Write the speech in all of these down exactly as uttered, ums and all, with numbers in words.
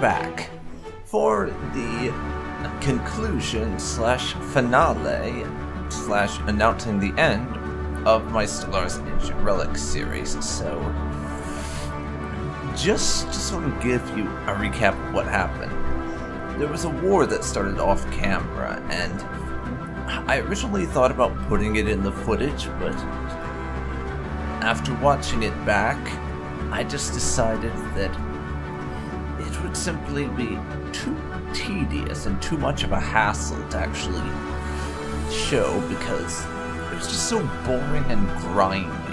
back for the conclusion slash finale slash announcing the end of my Stellaris Ancient Relics series. So just to sort of give you a recap of what happened. There was a war that started off camera, and I originally thought about putting it in the footage, but after watching it back, I just decided that it would simply be too tedious and too much of a hassle to actually show, because it was just so boring and grindy.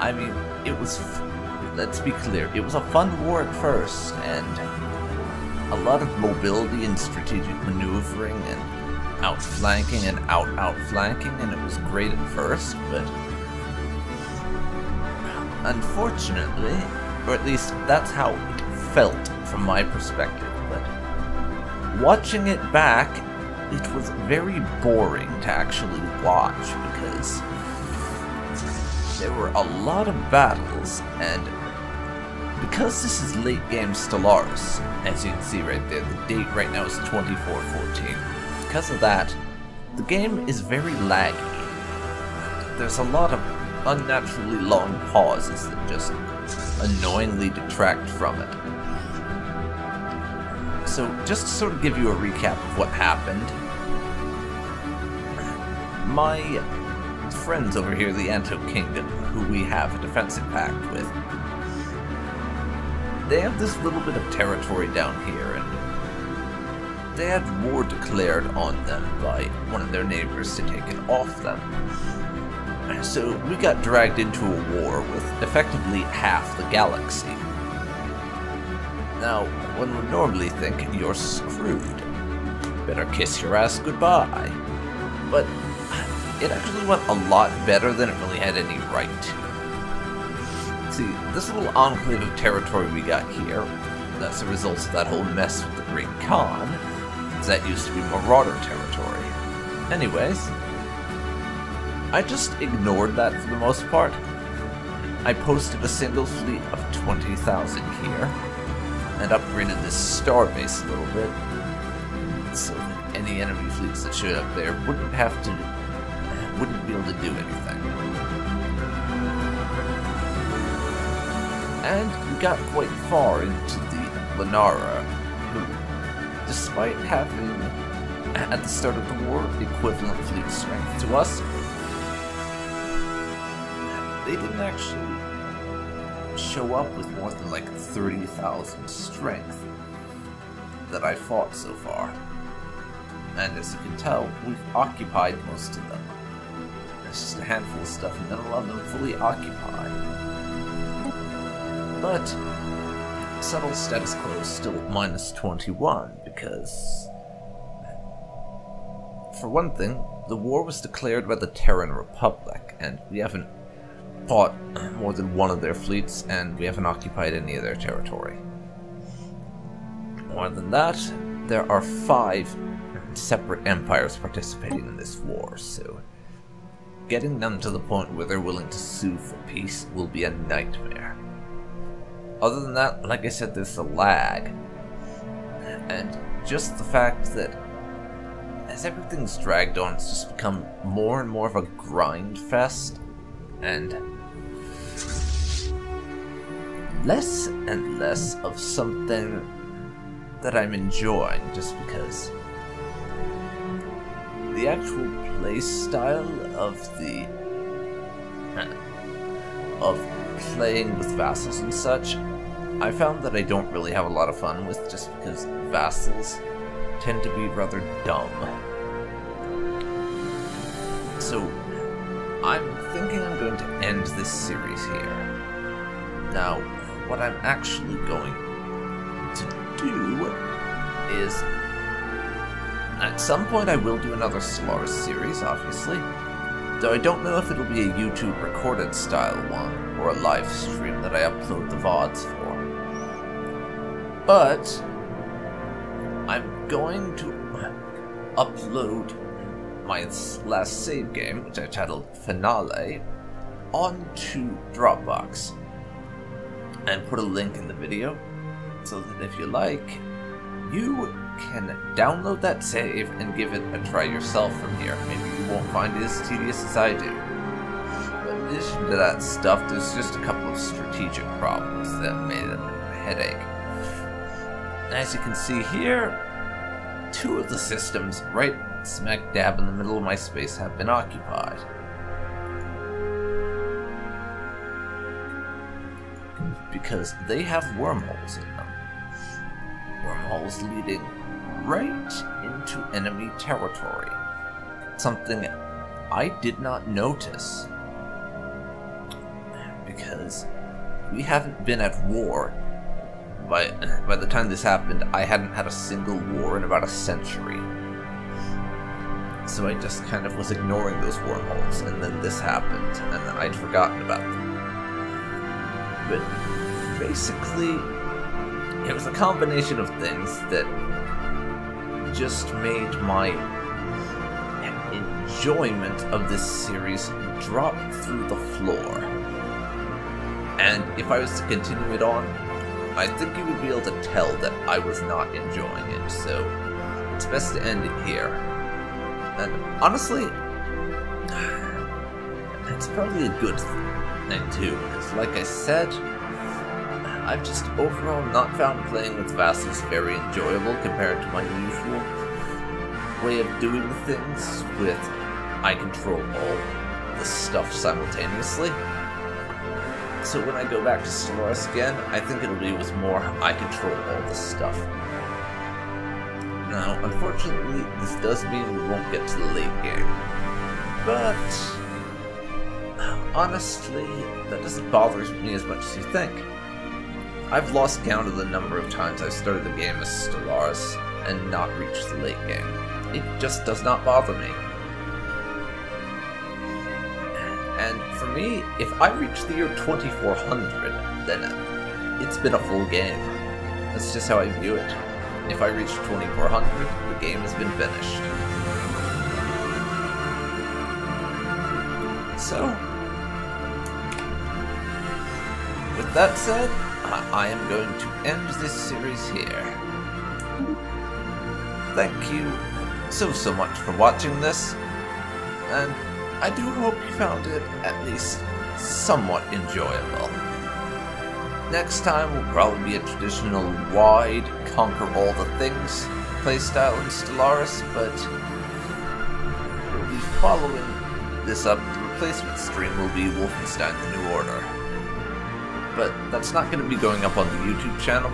I mean, it was, let's be clear, it was a fun war at first, and a lot of mobility and strategic maneuvering and outflanking and out-outflanking, and it was great at first, but unfortunately, or at least that's how it felt from my perspective, but watching it back, it was very boring to actually watch, because there were a lot of battles, and because this is late game Stellaris, as you can see right there, the date right now is twenty-four fourteen. Because of that, the game is very laggy. There's a lot of unnaturally long pauses that just annoyingly detract from it. So just to sort of give you a recap of what happened, my friends over here, the Anto Kingdom, who we have a defensive pact with, they have this little bit of territory down here, and they had war declared on them by one of their neighbors to take it off them. So we got dragged into a war with effectively half the galaxy. Now, one would normally think you're screwed. Better kiss your ass goodbye. But it actually went a lot better than it really had any right to. See, this little enclave of territory we got here, that's a result of that whole mess with the Great Khan, that used to be Marauder territory. Anyways, I just ignored that for the most part. I posted a single fleet of twenty thousand here, and upgraded this star base a little bit, so that any enemy fleets that showed up there wouldn't have to, wouldn't be able to do anything. And we got quite far into the Lenara, who, despite having, at the start of the war, equivalent fleet strength to us, they didn't actually show up with more than like thirty thousand strength that I fought so far. And as you can tell, we've occupied most of them. It's just a handful of stuff, and none of them fully occupied. But settled status quo is still at minus twenty-one, because for one thing, the war was declared by the Terran Republic, and we haven't fought more than one of their fleets, and we haven't occupied any of their territory. More than that, there are five separate empires participating in this war, so getting them to the point where they're willing to sue for peace will be a nightmare. Other than that, like I said, there's a lag, and just the fact that as everything's dragged on, it's just become more and more of a grind fest, and less and less of something that I'm enjoying, just because the actual play style of the of playing with vassals and such, I found that I don't really have a lot of fun with, just because vassals tend to be rather dumb. So I'm thinking I'm going to end this series here. Now, what I'm actually going to do is, at some point I will do another Stellaris series, obviously, though I don't know if it'll be a YouTube recorded style one, or a live stream that I upload the V O Ds for. But I'm going to upload my last save game, which I titled Finale, onto Dropbox. and put a link in the video, so that if you like, you can download that save and give it a try yourself from here. Maybe you won't find it as tedious as I do. But in addition to that stuff, there's just a couple of strategic problems that made it a headache. As you can see here, two of the systems right smack dab in the middle of my space have been occupied. Because they have wormholes in them. Wormholes leading right into enemy territory. Something I did not notice. Because we haven't been at war. By, by the time this happened, I hadn't had a single war in about a century. So I just kind of was ignoring those wormholes, and then this happened, and then I'd forgotten about them. But basically, it was a combination of things that just made my enjoyment of this series drop through the floor. And if I was to continue it on, I think you would be able to tell that I was not enjoying it, so it's best to end it here. And honestly, that's probably a good thing too, because like I said, I've just overall not found playing with vassals very enjoyable compared to my usual way of doing things with I control all the stuff simultaneously. So when I go back to Stellaris again, I think it'll be with more I control all this stuff. Now, unfortunately, this does mean we won't get to the late game. But honestly, that doesn't bother me as much as you think. I've lost count of the number of times I've started the game as Stellaris and not reached the late game. It just does not bother me. And for me, if I reach the year twenty-four hundred, then it's been a full game. That's just how I view it. If I reach twenty-four hundred, the game has been finished. So, with that said, I am going to end this series here. Thank you so, so much for watching this, and I do hope you found it at least somewhat enjoyable. Next time will probably be a traditional wide, conquer all the things playstyle in Stellaris, but we'll be following this up. The replacement stream will be Wolfenstein: The New Order. But that's not going to be going up on the YouTube channel,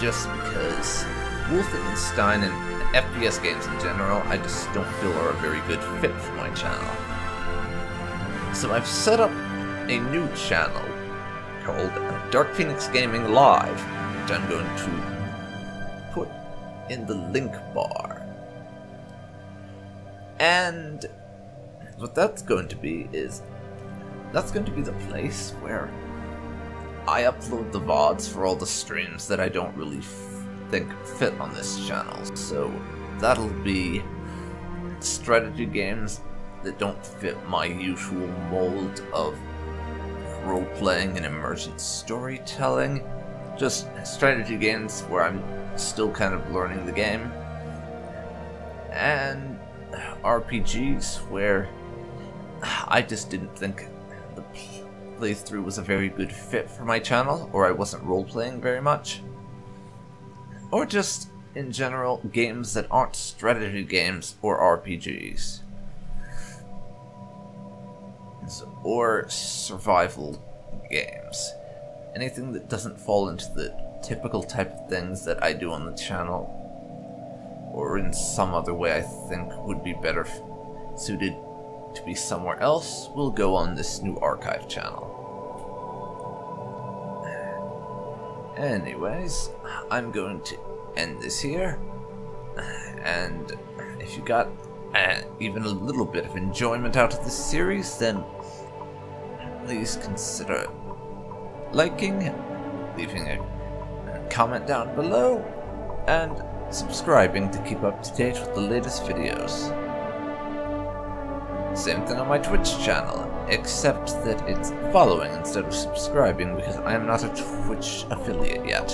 just because Wolfenstein and F P S games in general, I just don't feel are a very good fit for my channel. So I've set up a new channel called Dark Phoenix Gaming Live, which I'm going to put in the link bar. And what that's going to be is, that's going to be the place where I upload the V O Ds for all the streams that I don't really think fit on this channel. So that'll be strategy games that don't fit my usual mold of role-playing and immersive storytelling. Just strategy games where I'm still kind of learning the game. And R P Gs where I just didn't think the playthrough was a very good fit for my channel, or I wasn't role-playing very much. Or just, in general, games that aren't strategy games or R P Gs. Or survival games. Anything that doesn't fall into the typical type of things that I do on the channel, or in some other way I think would be better suited to be somewhere else, will go on this new archive channel. Anyways, I'm going to end this here, and if you got Uh, even a little bit of enjoyment out of this series, then please consider liking, leaving a comment down below, and subscribing to keep up to date with the latest videos. Same thing on my Twitch channel, except that it's following instead of subscribing because I am not a Twitch affiliate yet.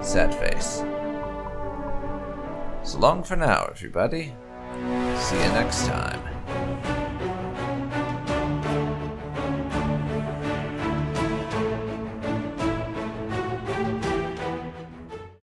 Sad face. So long for now, everybody. See you next time.